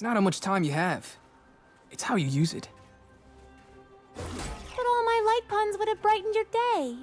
It's not how much time you have. It's how you use it. But all my light puns would have brightened your day.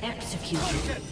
Executed.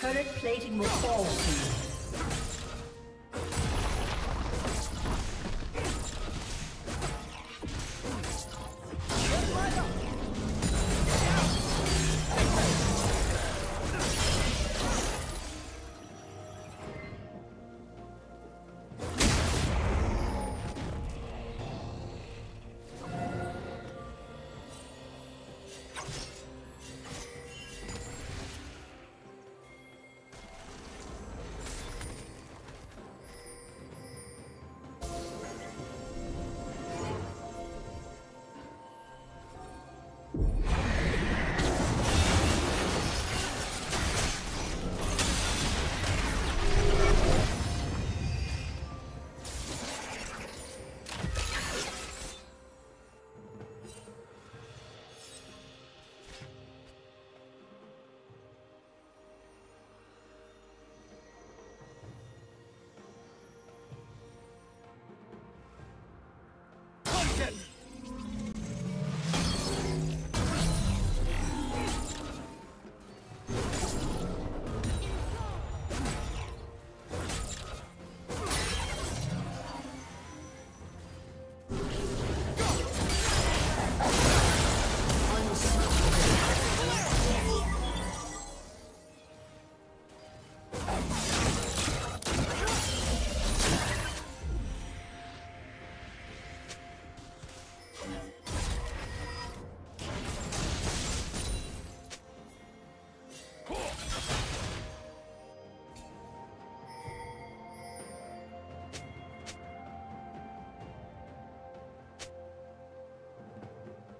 Turret plating will fall soon.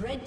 Red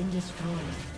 been destroyed.